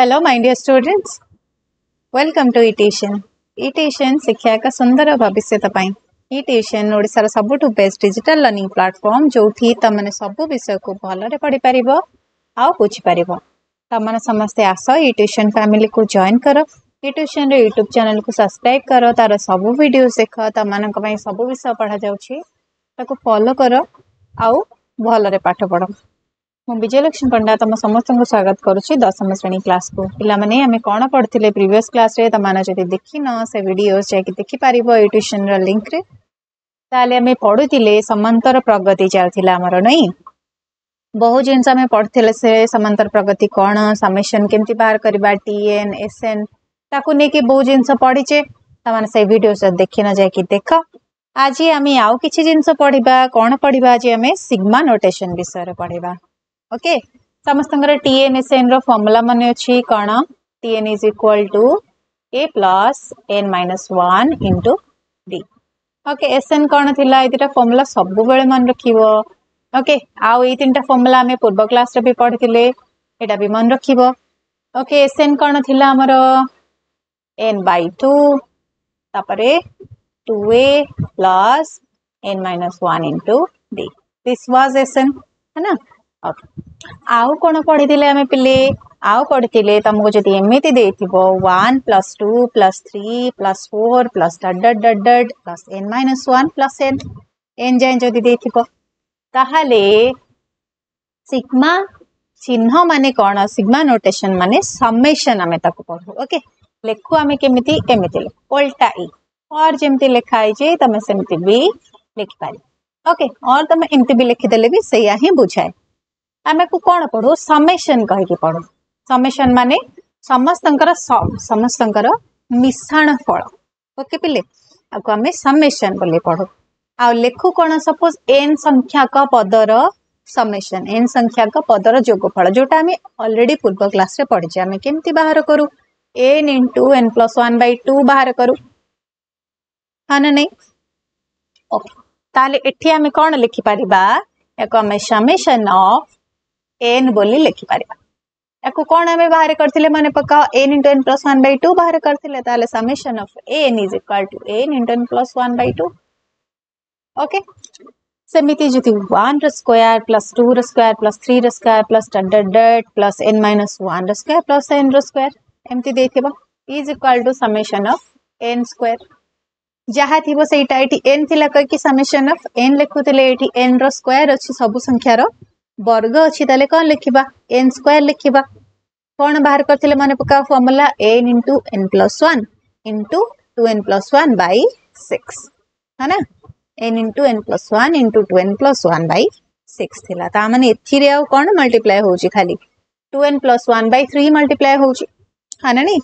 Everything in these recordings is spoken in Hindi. Hello my dear students, welcome to Etuson शिक्षा का सुंदर भविष्य तपाईं Etuson ओडिसा सबुठु बेस्ट डिजिटल लर्निंग प्लेटफॉर्म जोथि तमने सबु विषय को भलो रे पढि परिबो आ बुझि परिबो। तमने समस्त आशा Etuson फैमिली को जॉइन करो। Etuson रे YouTube चैनल को सब्सक्राइब करो, तार सबु वीडियो देख, तमन पई सबु विषय पढा जाउछि, ताको फॉलो करो आ भलो रे पाठ पढो। मैं विजयलक्ष्मी पंडा तुम समस्त को स्वागत करुच्ची दशम श्रेणी क्लास को। पे आम कौन पढ़ते प्रिवियस क्लास रे तुमने जो देखीन से वीडियो जैक देखिपार Etuson लिंक रे ताले आम पढ़ुले समांतर प्रगति चलता आमर नहीं बहुत जिनस आम पढ़ते से समांतर प्रगति कौन समेसन केमती बाहर करवा TN SN ताकू लेकिन बहुत जिनस पढ़ीचे तुमने से वीडियो देखीन जैक देख। आज आम आउ कि जिनस पढ़ा कौन पढ़ा आज आम सिग्मा नोटेसन विषय में पढ़ा। ओके समस्त TN SN रो फॉर्मूला मन अच्छी कौन TN is equal to A plus N minus one into D. Okay SN कौन थी ये फॉर्मूला सब बेले मन रखिवो। ओके आउ ये तीन टा फॉर्मूला आम पूर्व क्लास रे भी पढ़ते एटा भी मन रखिवो। ओके SN कौन थी आमर एन बाय टू तापरे two A plus N minus one into D this was SN है ना। आउ कौन पढ़ी आम पिले आउ पढ़ी तुमको जब एमती दे 1 + 2 + 3 + 4 plus dot dot dot dot plus N minus one plus N N जाए जदि दे सिग्मा चिन्ह माने कौन सिग्मा नोटेशन माने समेसन आम पढ़ू। ओके लिखू आम केमती एमती ओल्टा ई और जमती लिखाई तुम सेमती भी लिखिपार। ओके और तुम एमती भी लिखिदेले भी सैया ही बुझाए। आम को कौन पढ़ू समेसन कहीकि पढ़ू। समेसन मान समस्त मिशाण फल। ओके पिले आपको आम समेसन बोली पढ़ू। आ लिखू कौन सपोज एन संख्याक पदर समेसन एन संख्याक पदर जोगफल जोटा आम अलरेडी पूर्व क्लास रे पढ़ीचे आम केमती बाहर करूँ N into N plus one by two बाहर करूँ हाँ ना नहीं। ओके ताले एठी आम कौन लिखिपर आम समेसन ऑफ एन बोली लिखिपर आपको कौन आम बाहर करते मन पकाओ N into N plus one by two बाहर करते summation of N is equal to N into N plus one by two. Okay सेमती जो 1 square plus 2 square plus 3 square plus dot dot dot plus N minus 1 square plus N square एमती देथिबो is equal to summation of N square जहाँ थी सहीटा ये एन थिला कहीं समेसन ऑफ एन लिखुले ये एन रो स्क्वायर अच्छी सब संख्यार वर्ग अच्छी ताले कौन लिखा एन स्क्वायर लिखा कौन बाहर करते मन पका formula N into N plus one into two N plus one by 6 है ना N into N plus one into two N plus one by 6 थिला ता माने एथिरे आ कौन मल्टीप्लाई हो खाली 2n plus one bye 3 multiply हो ना नहीं।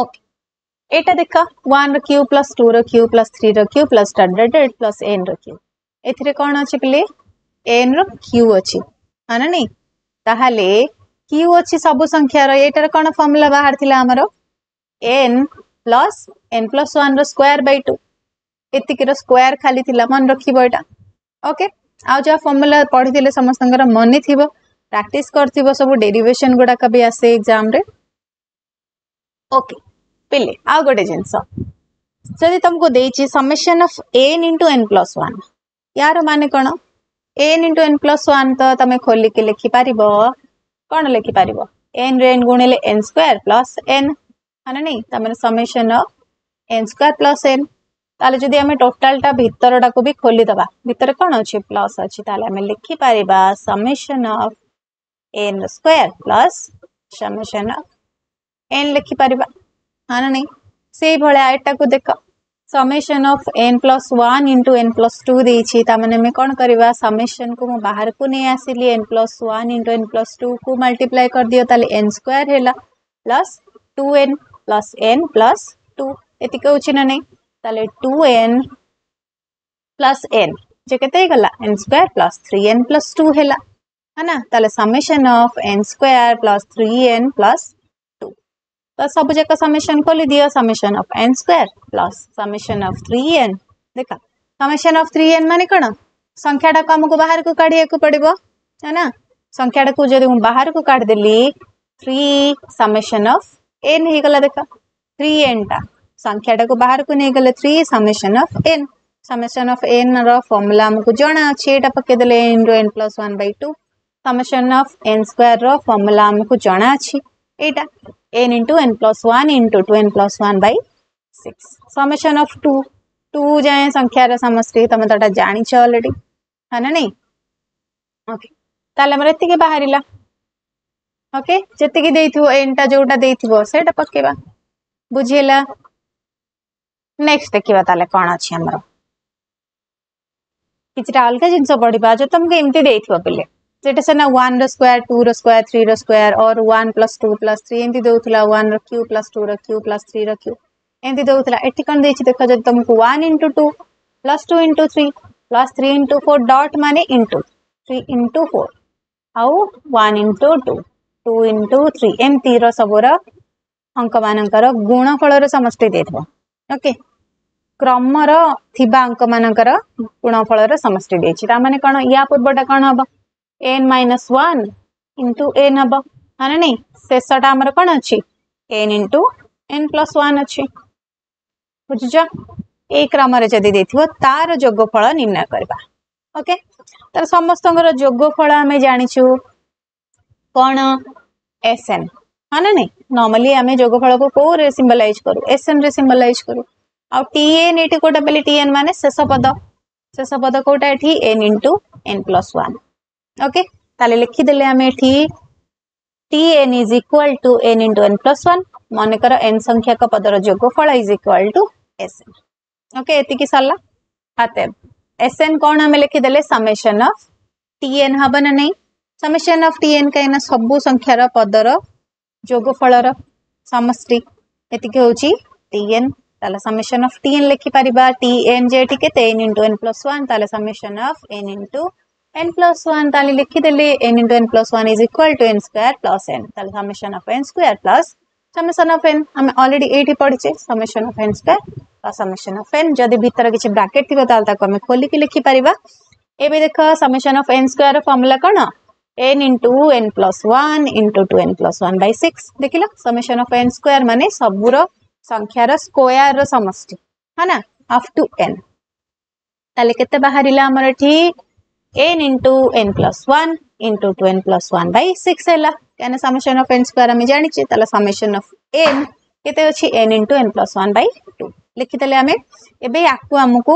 ओके एटा देख 1 q plus 2 q plus 3 q plus dot plus n q एथिरे कौन अच्छे पिले एन रो क्यू अच्छी है ना नहीं ताहले क्यू अच्छी सब संख्यार यार कौन फॉर्मूला बाहर थी आमर N plus one square by 2 एतिक स्क्वायर खाली थी मन रखिबो एटा। ओके आ जो फॉर्मूला पढ़ी समस्त मन थी प्रैक्टिस कर सब डेरिवेशन गुड़ाक भी आसे एग्जाम रे। ओके पिले आ गोटे जिनस जदि तुमको देछि summation of N into N plus one यार माने कौन N into N plus one तो तुम खोलिकी लिखिपर कौन लिखिपर एन रे एन गुणिले एन स्क्वायर प्लस एन है ना नहीं तुम summation of N square plus N ताले जदि आम टोटाल भितर टाक भी खोलीदे भितर कौन अच्छे प्लस अच्छी आम लिखिपर summation of N square plus summation of N लिखिपर है ना नहीं से भाया एटा को देख summation of N plus one into N plus two देने कौन करवा समेसन को मैं बाहर को नहीं आसिली N plus one into N plus two को मल्टीप्लाई कर दियो ताले एन स्क्वायर है plus 2n plus N plus 2 एतिक होछि ना नहीं ताले 2n प्लस एन जे केते गला n square plus 3n plus 2 है ना ताले summation of N square plus 3n plus तो सब जगह समेसन खोली दिया summation of N square plus summation of 3n देखा समेसन ऑफ 3n माने कौन संख्याटा को बाहर को काढ़ा पड़ो है ना संख्याटा को जब बाहर को काढ़ देली 3 summation of n हेगला देखा 3n टा संख्या टाको बाहर को नेगला 3 summation of n रा फॉर्मूला हमको जाना अछि एटा पके देले n plus 1/2 summation of n square रा फॉर्मूला हमको जाना अछि एटा n into n plus 1 into 2n plus 1 by 6 summation of 2 जाय संख्या रा समष्टि तमे तटा जानि छ ऑलरेडी है ना नहीं ओके ताले हमर एति के बाहरिला ओके जति के देथिबो n टा जोटा देथिबो सेटा पकेबा बुझिला नेक्स्ट देखिबा ताले कोन अछि हमरो किछटा अलग जिंस पढिबा जो तुमके एम्ति देथिबो पहिले जेटा सेना 1 रो स्क्वायर 2 रो स्क्वायर 3 रो स्क्वायर और 1 + 2 + 3 एम्ति देउथला 1 रो क्यूब + 2 रो क्यूब + 3 रो क्यूब एम्ति देउथला एठी कोन देछि देखो जदि तुमको 1 × 2 + 2 × 3 + 3 × 4 डॉट माने इनटू 3 × 4 आउ 1 × 2 2 × 3 एम्ति रो सबोरा अंक मानकर गुणफल रो समष्टि देथबो ओके क्रम रो थिबा अंक मानकर गुणफल रो समष्टि देछि ता माने कोन या पूर्वटा कोन हबो n - 1 × n हबो हाने नै शेषटा हमर कोन अछि n × n + 1 अछि बुझिजा ए क्रम रे जदि देथिबो तार योगफल निर्णय करबा ओके तर समस्तंकर योगफल हमें जानि छु कोन sn हाने नै नॉर्मली हमें योगफल को को रे सिंबलाइज करू sn रे सिंबलाइज करू आ tn एठी कोटा पले tn माने शेष पद कोटा एठी n × n + 1 ओके ताले लिखि देले हम एठी tn = n × n + 1 माने कर n संख्या का पद रो योगफल = sn ओके एति की सल्ला आते sn कोन हम लिखि देले समेशन ऑफ tn हबन नहीं समेशन ऑफ tn काइना सब संख्या रो पद रो योगफल रो समष्टि एति के होची tn ताले समेशन ऑफ tn लिखि परिबा tn जे ठीक है n × n + 1 ताले समेशन ऑफ n × n + 1 ताले लिखि देले n × n + 1 = n² + n ताले summation of n² + summation of n हम ऑलरेडी 8 पढिचे summation of n² summation of n जदी भीतर किछ ब्रैकेट थिबो ताले ताको हम खोली के लिखि परिबा एबे देखो समेशन ऑफ n² रो फार्मूला कोन n × n + 1 × 2n + 1 by 6 देखिला समेशन ऑफ n² माने सबुरो संख्या रो स्क्वायर रो समष्टि है ना अप टू n ताले केते बाहरिला हमर एठी n × n + 1 × 2n + 1 by 6 हैला यानी समेशन ऑफ n² हम जानि छी ताले समेशन ऑफ n केते अछि n × n + 1 by 2 लिखि देले हमें एबे याकू हमकू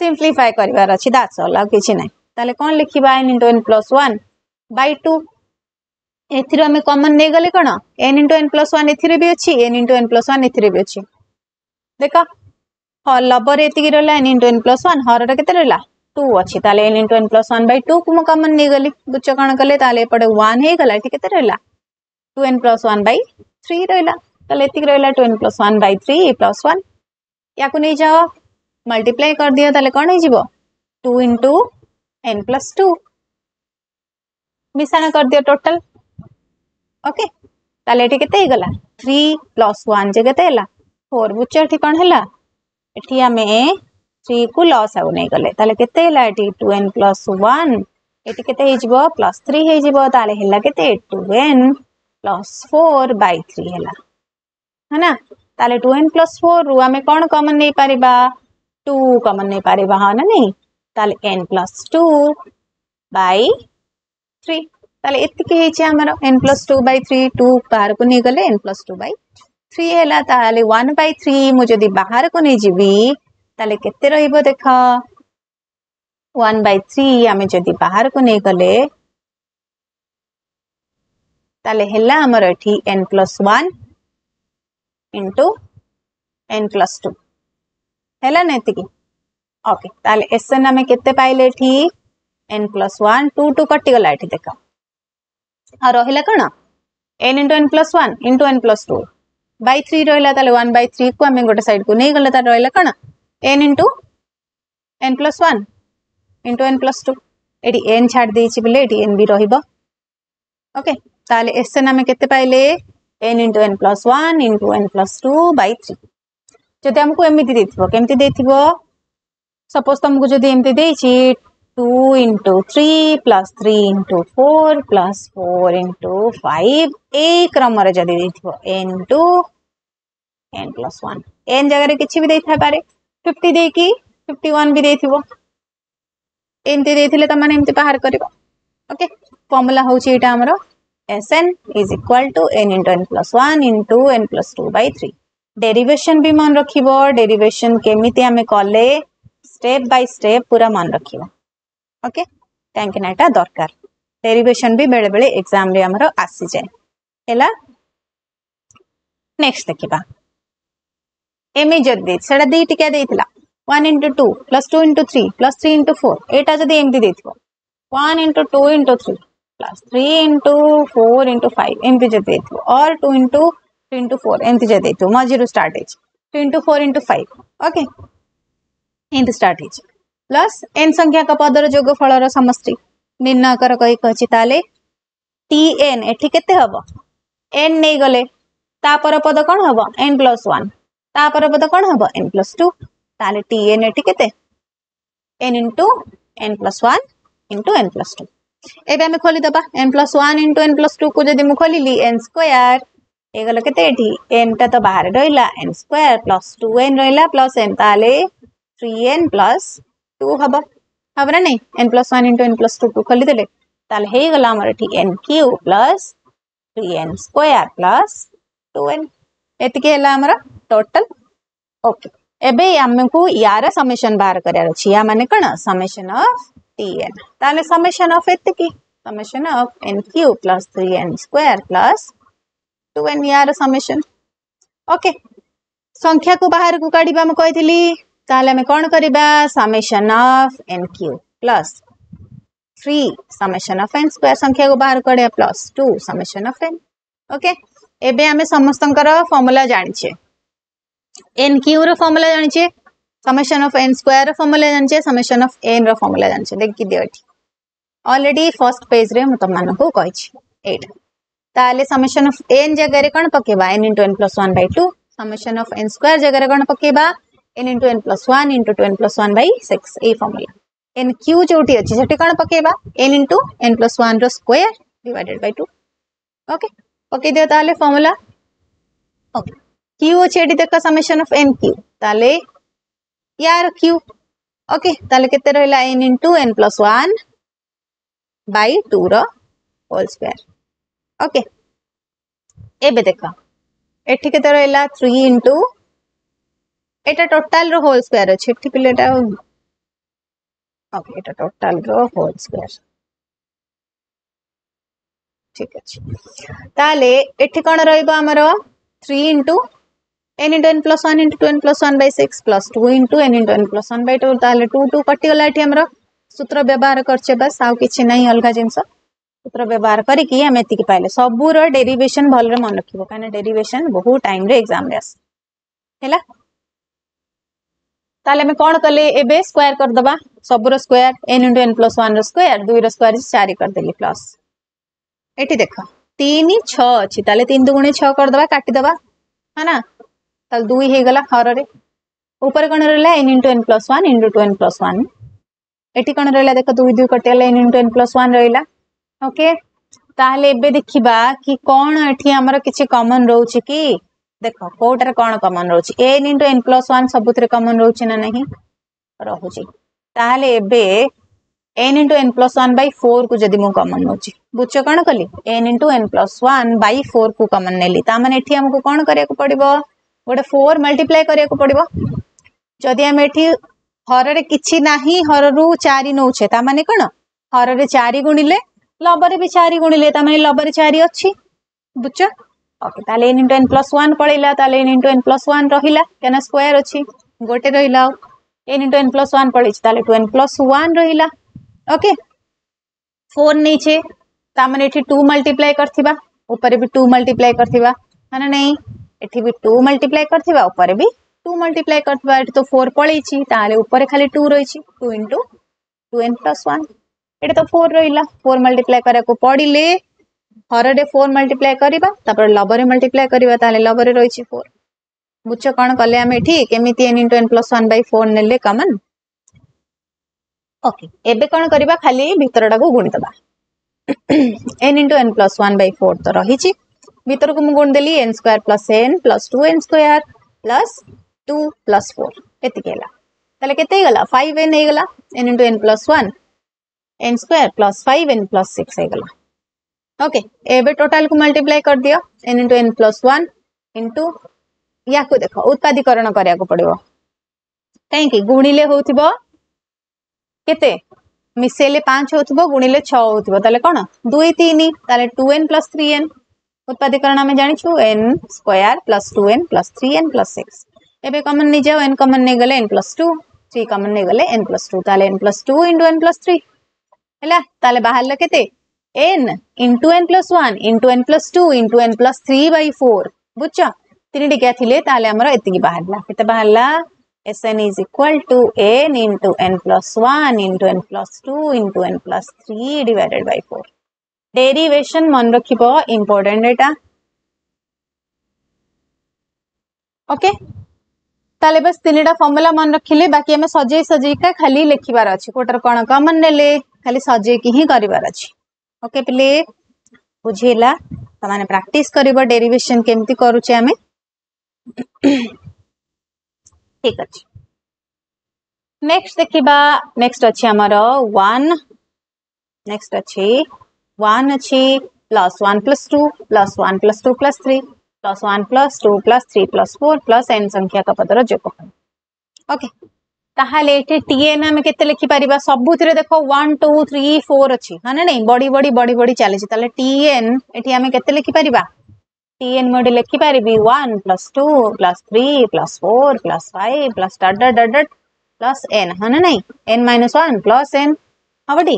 सिंपलीफाई करिवार अछि दैट्स ऑल आ किछि नै ताले कोन लिखिबा n × n + 1 by 2 एथिरो हमें कॉमन नै गेले कोन n × n + 1 एथिरे भी अछि n × n + 1 एथिरे भी अछि देखा ह लबर एति रहला n × n + 1 हर रे केते रहला 2 अछि ताले n × n + 1 by 2 को कॉमन नै गेले गुच्छ कोन करले ताले पडे 1 हे गेला ठीक केते रहला 2n + 1 by 3 रहला ताले एति रहला 2n + 1 by 3 + 1 याकू नै जाओ मल्टीप्लाई कर दियो ताले कोन हे जीवो 2 × n + 2 मिसाना कर दियो टोटल ओके ताले एठी केते गला 3 + 1 जे केते हला 4 बुच्चा एठी कोन हला एठी हमें 3 को लॉस आउ नै गले ताले केते हला एठी 2n + 1 एठी केते हे जिवो +3 हे जिवो ताले हला केते 2n + 4/3 हला है ना ताले 2n + 4 रु हमें कोन कॉमन नै पारिबा 2 कॉमन नै पारिबा हां ना नै ताले n + 2/3 ताले एति के हे छै हमरो n + 2/3 2 बाहर को नै गेले n + 2/3 हैला ताले 1/3 मु जदी बाहर को नै जीबी ताले केते रहइबो देखा 1/3 हमें जदी बाहर को नै गेले ताले हैला हमर एठी n + 1 × n + 2 हैला नै एति के ओके ताले sn हमें केते पाइले एठी n + 1 2 कट गला एठी देखा आ रहला कोन n × n + 1 × n + 2 by 3 रहला ताले 1/3 को हमें गोटे साइड को नै गला त रहला कोन n × n + 1 × n + 2 एडी n छाड देछि बले एडी n भी रहिबो ओके ताले sn हमें केते पाइले n × n + 1 × n + 2 by 3 जदि हमको एमिति देथिबो केमिति देथिबो सपोज तुमको जदि एमिति देछि 2 into 3 plus 3 into 4 plus 4 into 5 a क्रम रे जदी देथिबो n into n plus 1 n जगह रे किछि भी देथै पारे 50 देकी 51 भी देथिबो एंते देथिले त माने एंते बाहर करबो ओके फार्मूला होउछि एटा हमरो sn is equal to n into n plus 1 into n plus 2 by 3 derivation भी मन रखिबो डेरिवेशन केमिति हमें कले स्टेप बाय स्टेप पूरा मन रखिबो ओके थैंक यू नाटा दरकार डेरिवेशन भी बेले बेले एग्जाम रे हमरो आसी जाय एला नेक्स्ट देखिबा एमे जदी सेडा दी टिका देइथिला 1 into 2 plus 2 into 3 plus 3 into 4 एटा जदी एमदी देथिबो 1 into 2 into 3 plus 3 into 4 into 5 एमदी जदी देथिबो और 2 into 3 into 4 एमदी जदी देथिबो मजिरो स्टार्ट हेछ 2 into 4 into 5 ओके एमदी स्टार्ट हेछ प्लस n संख्या का पदर जोगफल रो समष्टि निर्णय कर कहि कछि ताले tn एठी केते हबो n नै गले ता पर पद कोन हबो n + 1 ता पर पद कोन हबो n + 2 ताले tn एठी केते n * n + 1 * n + 2 एबे हम खोली दबा n + 1 * n + 2 को जदी मु खोली ली n² ए गले केते एठी n ता तो बाहर रहला n² + 2n रहला + n ताले 3n + 2 हबा हबरा नै n + 1 * n + 2 को खोली देले ताले हे गला हमर एठी n³ + 3n² + 2n एतके हला हमर टोटल ओके एबे हमकु यार समेशन बाहर करया अछि या माने कण समेशन ऑफ tn ताले समेशन ऑफ एतके summation of n³ + 3n² + 2n यार समेशन ओके संख्या को बाहर को काढिबा हम कहितली ताले हमें कौन करिबा summation of n³ + 3 summation of n² संख्या को बाहर करिया + 2 समेशन ऑफ n ओके एबे हमें समस्तनकर फार्मूला जानि छे n³ रो फार्मूला जानि छे समेशन ऑफ n² रो फार्मूला जानि छे समेशन ऑफ n रो फार्मूला जानि छे देखि दियठी ऑलरेडी फर्स्ट पेज रे हम तमन को कहि छी एटा ताले समेशन ऑफ n जगह रे कोन पकेबा n * n + 1 / 2 summation of n² जगह रे कोन पकेबा n into n plus 1 into 2n plus 1 by 6 A formula n q जोटी अछि सेठी कोन पकेबा n into n plus 1 रो स्क्वायर डिवाइडेड बाय 2 ओके पके दियो ताले फार्मूला ओके q छेडी देखा समेशन ऑफ n q ताले यार q ओके ताले केते रहला n into n plus 1 by 2 रो होल स्क्वायर ओके एबे देखा एठी केते रहला 3 into एटा टोटल रो होल स्क्वायर अछि ठीक पिलेटा ओके एटा टोटल रो होल स्क्वायर ठीक अछि ताले एठी कोन रहइबो हमरो 3 * n * n + 1 * 2n + 1 / 6 + 2 * n * n + 1 / 2 ताले 2 2 कटि गेला एठी हमरो सूत्र व्यवहार करछे बस आउ किछि नै अलगा जिंस सूत्र व्यवहार करि कि हम एति कि पाइले सबु रो डेरिवेशन भल रे मन रखिबो काने डेरिवेशन बहुत टाइम रे एग्जाम रे आस हैला ताले में कोण कले एबे स्क्वायर कर दबा सब रो स्क्वायर n * n + 1 रो स्क्वायर 2 रो स्क्वायर 4 कर देली प्लस एठी देखो 3 6 अछि ताले 3 2 * 6 कर दबा काटि दबा है ना ताले 2 हे गेला हर रे ऊपर कोण रहला n * n + 1 * 2n + 1 एठी कोण रहला देखो 2 2 कटि गेला n * n + 1 रहला ओके ताले एबे देखिबा कि कोण एठी हमर किछि कॉमन रहउछि कि देखो कोटर कोण कॉमन रहउछि n * n + 1 सबुतरे कॉमन रहउछि ना नहीं रहउछि ताले एबे n * n + 1 / 4 को जदी मु कॉमन नउछि बुच कोण कली n * n + 1 / 4 को कॉमन नेली ता माने एठी हमको कोण करिया को पड़िबो गोटे 4 मल्टीप्लाई करिया को पड़िबो जदी हम एठी हर रे किछि नाही हर रु 4 नउछे ता माने कोण हर रे 4 गुणिले लब रे भी 4 गुणिले ता माने लब रे 4 अछि बुच ओके ताले n * n + 1 पळैला ताले n * n + 1 रहिला केना स्क्वायर अछि गोटे रहिला n * n + 1 पळैछ ताले 2n + 1 रहिला ओके 4 नै छे ता माने एठी 2 मल्टीप्लाई करथिबा ऊपर भी 2 मल्टीप्लाई करथिबा माने नै एठी भी 2 मल्टीप्लाई करथिबा ऊपर भी 2 मल्टीप्लाई करथिबा एठी तो 4 पळैछि ताले ऊपर खाली 2 रहिछि 2 * 2n + 1 एठी तो 4 रहिला 4 मल्टीप्लाई करा को पडिले हर रे 4 मल्टीप्लाई करिबा तापर लब रे मल्टीप्लाई करिबा ताले लब रे रहि छि 4 बुच कोण कले हम एठी केमिति n * n + 1 / 4 नेले कॉमन ओके एबे कोन करबा खाली भितरडा को गुण दबा n into n plus 1 by 4 तो रही छी भितर को मु गुण देली n square plus n plus 2n square plus 2 plus 4 एति केला तले केते गला 5n हे गला n into n plus 1 n square plus 5n plus 6 हे गला ओके एबे टोटल को मल्टीप्लाई कर दियो n into n plus 1 into या को देखो उत्पादीकरण करया को पड़िवो काहे कि गुणिले होथिबो केते मिसेले 5 होथिबो गुणिले 6 होथिबो तले कोन 2 3 तले 2n + 3n उत्पादीकरण में जानि छु n² + 2n + 3n + 6 एबे कॉमन नि जाओ n कॉमन नै गेले n + 2 3 कॉमन नै गेले n + 2 तले n + 2 * n + 3 हैला तले बाहर ल केते n * n + 1 * n + 2 * n + 3/4 बुझछ तीन टिका थिले ताले हमर एतिकी बाहरला केते बाहरला Sn is equal to n into n plus 1 into n plus 2 into n plus 3 divided by 4. Derivation मन रखिबो important data. Okay? ताले बस तीनटा फॉर्मूला मन रखिले बाकी हम सजे सजे का खाली लिखिबार अछि कोटर कोन कॉमन नेले खाली सजे की ही करिवार अछि. Okay पिले बुझेला तमाने प्रैक्टिस करिवो डेरिवेशन केमति करूचे हमें ठीक अछि नेक्स्ट देखिबा नेक्स्ट अछि हमरो 1 नेक्स्ट अछि 1 अछि +1 + 2 +1 + 2 +3 +1 + 2 +3 +4 + n संख्या का पदर जोगफल ओके ताहाले एठी tn हम केते लिखि परिबा सबुथिरे देखो 1 2 3 4 अछि माने नै बडी बडी चले छै ताले tn एठी हम केते लिखि परिबा tn मोड लिखि पारिबी 1 + 2 + 3 + 4 + 5 + + n हन नै n - 1 + n हबडी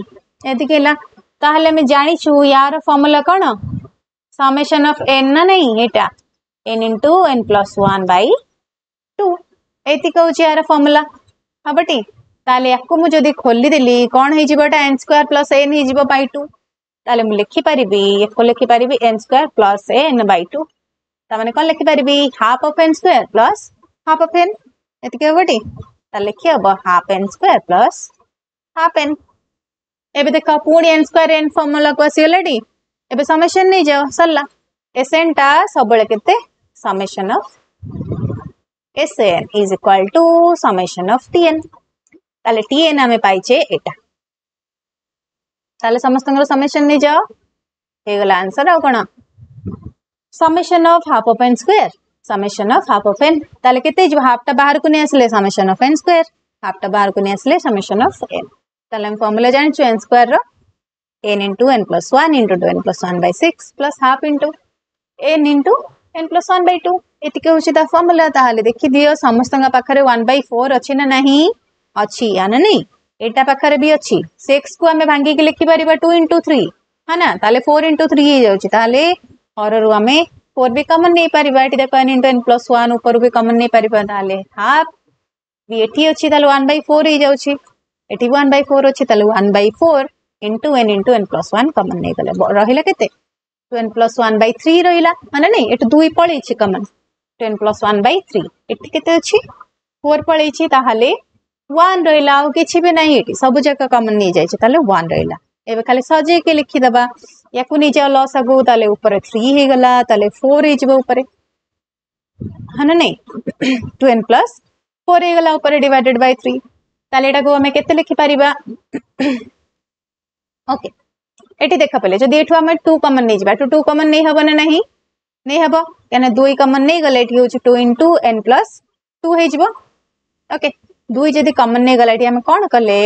एति केला ताहले में जानि छु यार फार्मूला कोन समेशन ऑफ n ना नै एटा n * n + 1/2 एति कहू छी यार फार्मूला हबडी ताले याकू मु जदी खोली देली कोन हे जिबटा n² + n हे जिबो /2 ताले मु लिखि परिबी एको लिखि परिबी n² + n/2 त माने कोन लिखि परिबी half of n² + half of n एति के होबटी त लिखि अब हाफ n² + हाफ n एबे देखो पूर्ण n² n फार्मूला को सिलेडी एबे समेशन नै जाओ सल्ला sn ता सबले केते summation of sn is equal to summation of tn ताले tn हमें पाइचे एटा ताले समस्तंगर समेशन नै जाओ हे गला आंसर आ कोना summation of half of n square summation of half of n ताले केते जे हाफ ता बाहर को नै आसले summation of n square half ता बाहर को नै आसले समेशन ऑफ n ताले हम फार्मूला जानि छु n स्क्वायर रो n into n plus 1 into n plus 1/6 plus half into n plus 1/2 एतिके होछि ता फार्मूला ताले देखि दियो समस्तंगा पाखरे 1/4 अछि ना नाही अछि या नै एटा पाखरे भी अछि 6 को हमें भांगी के लिखि परिबा 2 * 3 है ना ताले 4 * 3 हे जाउची ताले और रो हमें 4 भी कॉमन नै परिबा एटी देखो n * n + 1 ऊपर भी कॉमन नै परिबा ताले हाफ भी एठी अछि ताले 1/4 हे जाउची एठी 1/4 अछि ताले 1/4 * n + 1 कॉमन नै गले रहिला केते 2n + 1/3 रहिला माने नै एटी 2 पळे अछि कॉमन 2n + 1/3 एठी केते अछि 4 पळे अछि ताहाले 1 रहिला और किछि भी नहीं एटी सब जगह कॉमन नै जाय छै ताले 1 रहिला एबे खाली सजे के लिखि दबा याकू नि जा लॉस आगु ताले ऊपर 3 हे गला ताले 4 हे जबो ऊपर हन नै 2n + 4 हे गला ऊपर डिवाइडेड बाय 3 ताले एटा को हमें केते लिखि परिबा ओके एटी देखा पले जदी एठो हमें 2 कॉमन नै जबा 2 कॉमन नै हबो ना नहीं नै हबो याने 2 कॉमन नै गले एटी होछ 2 * n + 2 हे जबो ओके 2 जदी कॉमन नै गला एटी हम कोन करले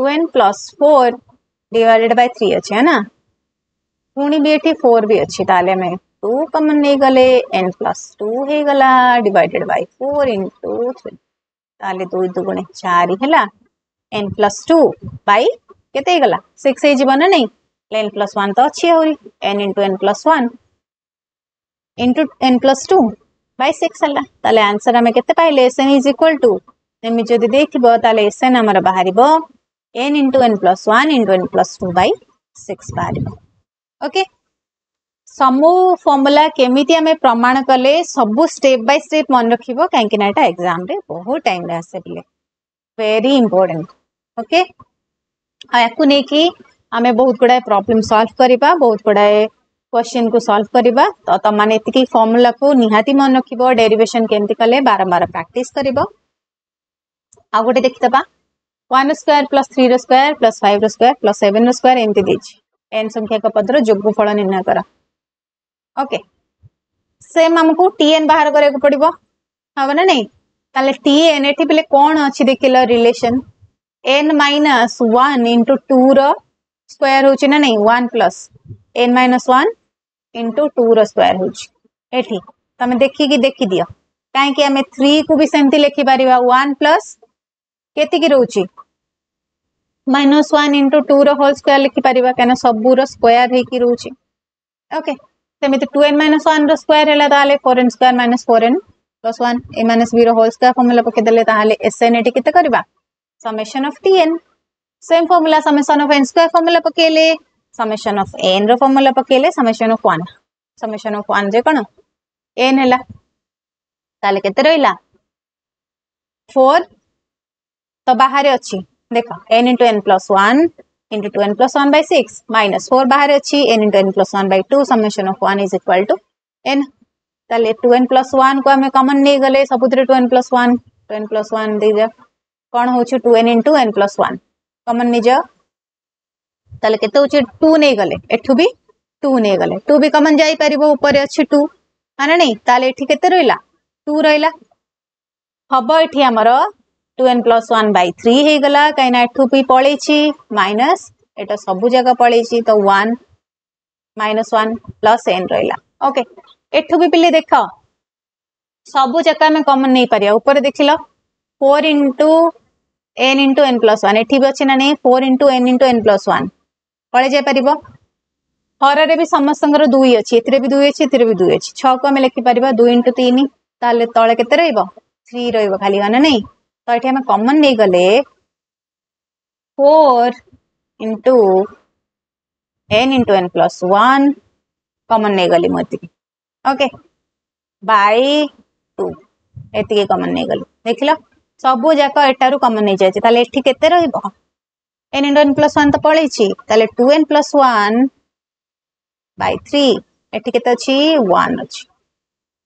2n + 4 डिवाइडेड बाय 3 अछि है ना पूर्ण भी एटी 4 भी अछि ताले में 2 कॉमन नै गले n + 2 हे गला डिवाइडेड बाय 4 * 3 ताले 2 2 * 4 हैला n + 2 बाय केते गला 6 हे जीवन नै n + 1 तो अछि होरी n + 1 n + 2 बाय 6 हला ताले आंसर हमें केते पाइले sn इज इक्वल टू एमे जदी देखिबो ताले sn हमर बाहरिबो n + 1 n + 2 बाय 6 बाहरिबो ओके समूह फार्मूला केमिति हमें प्रमाण करले सब स्टेप बाय स्टेप मन रखिबो काहे कि ना एटा एग्जाम रे बहुत टाइम रे आसे बिले very important. Okay, aku neki आमे बहुत गुडा प्रॉब्लम सॉल्व करबा, बहुत गुडा क्वेश्चन को सॉल्व करबा. तो तमान एतिकी फार्मूला को निहाती मन रखिबो, डेरिवेशन केमति कले बारंबार प्रैक्टिस करबो. आ गोटे देखितबा 1² + 3² + 5² + 7² एमति दिछि n संख्या का पदर जोगफल निर्णय करा. ओके, सेम हमको tn बाहर करे को पड़िबो, हाव ना नहीं. ताले tn एठी पले कोन अछि देखिलो रिलेशन n - 1 * 2 रो स्क्वायर होची ना नहीं, 1 प्लस n - 1 * 2 रो स्क्वायर होची. एठी तमे देखि कि देखि दियो काहे कि हमें 3 को भी सेमती लिखि परिबा. 1 प्लस केति कि रहूची -1 * 2 रो होल स्क्वायर लिखि परिबा, केना सबु रो स्क्वायर हे कि रहूची. ओके, सेमिते 2n - 1 रो स्क्वायर हैला ताले 4n² - 4n + 1 a - b रो होल स्क्वायर फार्मूला पके देले ताले sn एठी केते करबा summation of tn. Same formula summation of n square formula पकेले, समेशन ऑफ n रो फार्मूला पकेले, समेशन ऑफ 1 जे कोन n हैला ताले केते रहला 4. तो बाहर अछि देखो n * n + 1 * 2n + 1 / 6 - 4 बाहर अछि n * n + 1 / 2 summation of 1 is equal to n. ताले 2n + 1 को हम कॉमन नै गेले, सबुतरे 2n + 1 दे जा कोन होछु 2n * n + 1 कॉमन निजो तले केते होची 2 नै गले, एठु भी 2 नै गले, 2 भी कॉमन जाई परिबो, ऊपर अछि 2 माने नै. ताले एठी केते रहला 2 रहला हबो, एठी हमरो 2n + 1 / 3 हे गला, काइना एठु भी पळेछि माइनस, एटा सब जगह पळेछि. तो 1 -1 + n रहला. ओके, एठु भी पिले देखो सब जगह में कॉमन नै परिया, ऊपर देखिलो 4 * n * n + 1 एठी भी अछि ना नै, 4 * n + 1 पळे जाय परिबो. हर रे भी समस्तंगर 2 अछि, एतरे भी 2 अछि, एतरे भी 2 अछि. 6 को हम लिखि परिबा 2 * 3 ताले तळे केते रहइबो 3 रहइबो खाली गाना नै. तो एठी हम कॉमन नै गले 4 * n + 1 कॉमन नै गली मोती. ओके बाय 2 एतिके कॉमन नै गली, देखिलो सबो जाक एटारू कॉमन नै जाय छै. ताले एठी केते रहइबो n * n + 1 त पळै छी, ताले 2n + 1 / 3 एठी केते अछि 1 अछि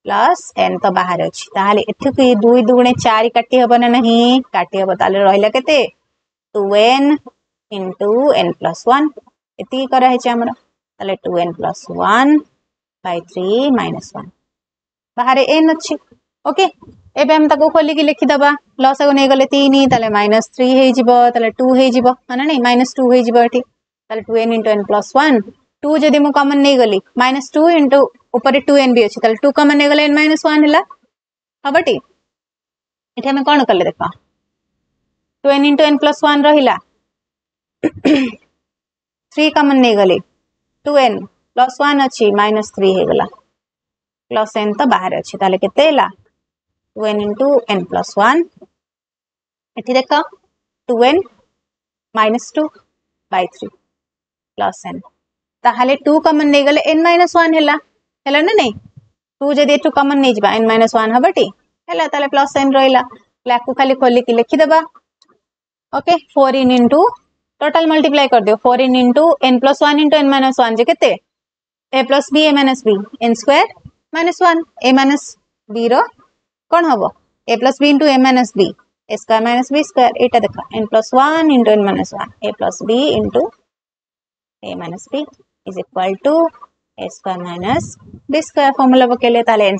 प्लस n त बाहर अछि. ताले एठी के 2 2 4 काटी हबो ना नहि, काटी हबो. ताले रहइला केते 2n * n + 1 एती करा हे छै हमरा. ताले 2n + 1 / 3 - 1 बाहर n अछि. ओके, एबे हम ताको खोली के लिखि दबा, लॉस को नै गेले 3 ताले -3 हे जिवो, ताले 2 हे जिवो माने नै -2 हे जिवो एठी. ताले 2n * n + 1 2 जदी मु कॉमन नै गेली -2 * ऊपर 2n भी अछि, ताले 2 कॉमन नै गेले n -1 हला हबटी. एठे हम कोन करले देखा 2n * n + 1 रहिला 3 कॉमन नै गेले 2n + 1 अछि -3 हे गेला प्लस n त बाहर अछि. ताले केते हला 2n * n + 1 एठी देखो 2n - 2 / 3 + n. ताहाले 2 कॉमन नै गेले n - 1 हैला, हैला ना नहीं. 2 जदी एठु कॉमन नै जबा n - 1 हबटी हैला, ताले प्लस n रहला. लाकू खाली खोली के लिखि देबा. ओके, 4n * टोटल मल्टीप्लाई कर दियो 4n * n + 1 * n - 1 जे केते a + b a - b n² - 1 a - b रो कोन हबो a + b * a - b a² - b² एटा देखा n + 1 * n - 1 a + b * a - b = a² - b² formula बकेले. ताले n²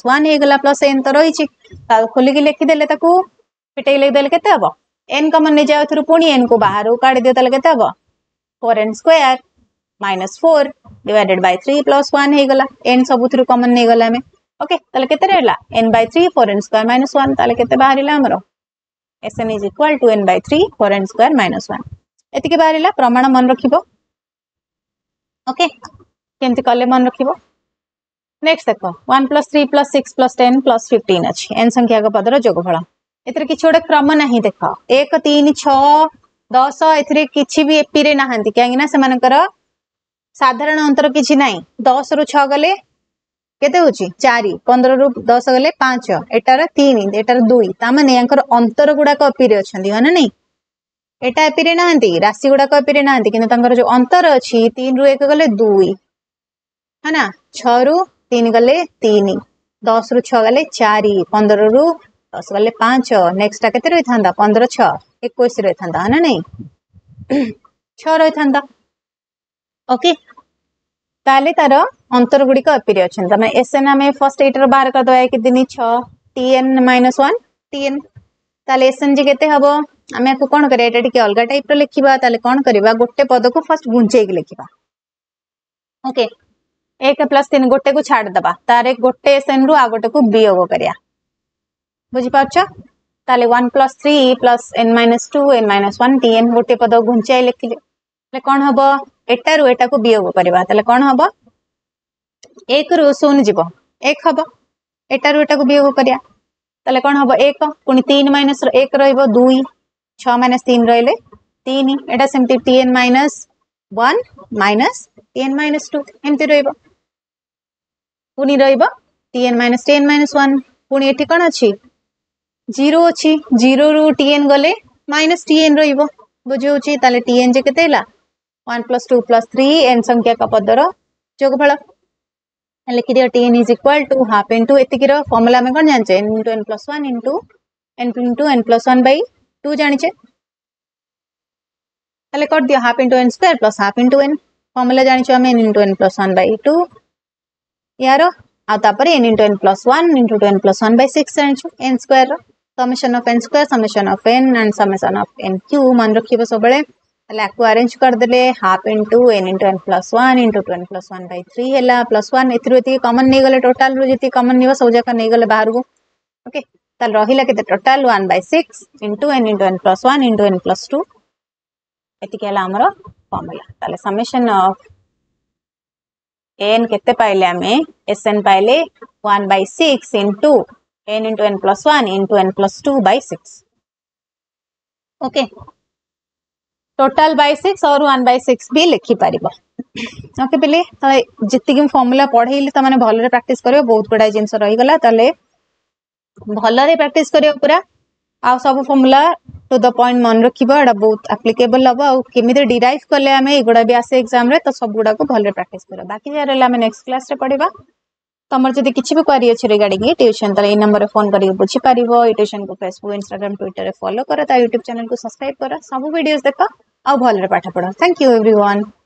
- 1 हे गेला प्लस n तो रही छी, ताल खोली के लिखि देले ताकू पिटै लिख देले केते हबो n कॉमन नै जाय थरु पुनी n को बाहरो काढि दियो, ताले केते हबो 4n² - 4 / 3 + 1 हे गेला. n सबुथरु कॉमन नै गेला में. ओके, ताले केते रहला n / 3 4n² - 1 ताले केते बाहरिला हमरो sn is equal to n / 3 4n² - 1 एतिके बाहरिला. प्रमाण मन रखिबो. ओके, केमति कले मन रखिबो. नेक्स्ट देखो 1 + 3 + 6 + 10 + 15 अछि n संख्या का पदर जोगफल. एतरे किछोडे क्रम नाही देखो 1 3 6 10 एतरे किछि भी एपिरे नाहंती, काहेकि ना सेमानकर साधारण अंतर किछि नाही. 10 रु 6 गले केते 4 15 रु 10 गले 5 एटार 3 एटार 2 तामाने यांकर अंतर गुडा को अपिरे अछंदी है ना नहीं एटा अपिरे नांती राशि गुडा को अपिरे नांती किंतु तंकर जो अंतर अछि 3 रु 1 गले 2 है ना 6 रु 3 गले 3 10 रु 6 गले 4 15 रु 10 गले 5 नेक्स्ट टा केते रहि थांदा 15 6 21 रहि थांदा है ना नहीं 6 रहि थांदा ओके ताले तार अंतर गुडी का अपीरे अछन त माने एसएन हमें फर्स्ट एटर बाहर कर दय कि दिनी 6 tn-1 tn ताले एसएन जे केते हबो हमें को कोन करे एटा के अलग टाइप रो लिखिबा ताले कोन करबा गोटे पद को फर्स्ट गुंचे के लिखिबा ओके 1 + 3 गोटे को छाड़ दबा तारे गोटे एसएन रु आ गोटे को वियोग करया बुझी पाछो ताले 1 + 3 + n-2 n-1 tn गोटे पद गुंचे लिखिले ताले कोन हबो एटा रु एटा को वियोग करबा ताले कोन हबो 1 रु 0 जीव 1 हबो एटा रु एटा को वियोग करिया ताले कोन हबो 1 पुनी 3 - 1 रहइबो 2 6 - 3 रहले 3 एटा सेमति tn-1 - tn-2 एमति रहइबो पुनी रहइबो tn - 10 - 1 पुनी एठी कोन अछि 0 अछि 0 रु tn गले -tn रहइबो बुझियो छी ताले tn जे केते हला 1 + 2 + 3 n संख्या का पदर जोगफल लिखि दियो tn is equal to half into एतिकिर फार्मूला में कोन जानचे n into n plus 1 by 2 जानचे तले कर दियो half into n² plus half into n formula जानचे हम n into n plus 1 by 2 यारो आ तापर n into n plus 1 into 2 n plus 1 by 6 जानचे n² row summation of n² summation of n and summation of n cube मान रखिबो सबले लाको अरेंज कर देले half into n into n + 1 into 2 n + 1 / 3 हैला +1 एथि एथि कॉमन नै गले टोटल रो जेति कॉमन निवा सौजा का नै गले बाहर को ओके त रहिला केते total 1/6 into n into n + 1 into n + 2 एथि केला हमरो फार्मूला तले समेशन ऑफ n केते पाइले हमें sn पाइले 1/6 into n into n + 1 into n + 2 / 6 okay total by 6 और 1/6 भी लिखि परबो ओके पहिले त जिति के फार्मूला पढैले त माने भल रे प्रैक्टिस करियो बहुत बडा जिंस रहि गला तले भल रे प्रैक्टिस करियो पूरा आ सब फार्मूला टू द पॉइंट मन रखिबो एडा बहुत एप्लीकेबल हबो आ केमिदे डिराइव करले हमें एगुडा भी आसे एग्जाम रे त सब गुडा को भल रे प्रैक्टिस करियो बाकी जे रहला हमें नेक्स्ट क्लास रे पढिबा तमर जदी किछि भी क्वेरी अछि रिगार्डिंग ट्यूशन त ए नंबर रे फोन करियो बुझि परिबो ट्यूशन को फेसबुक इंस्टाग्राम ट्विटर रे फॉलो करा त YouTube चैनल को सब्सक्राइब करा सब वीडियोस देखा और भल रे पाठ पढ़ो थैंक यू एवरीवन।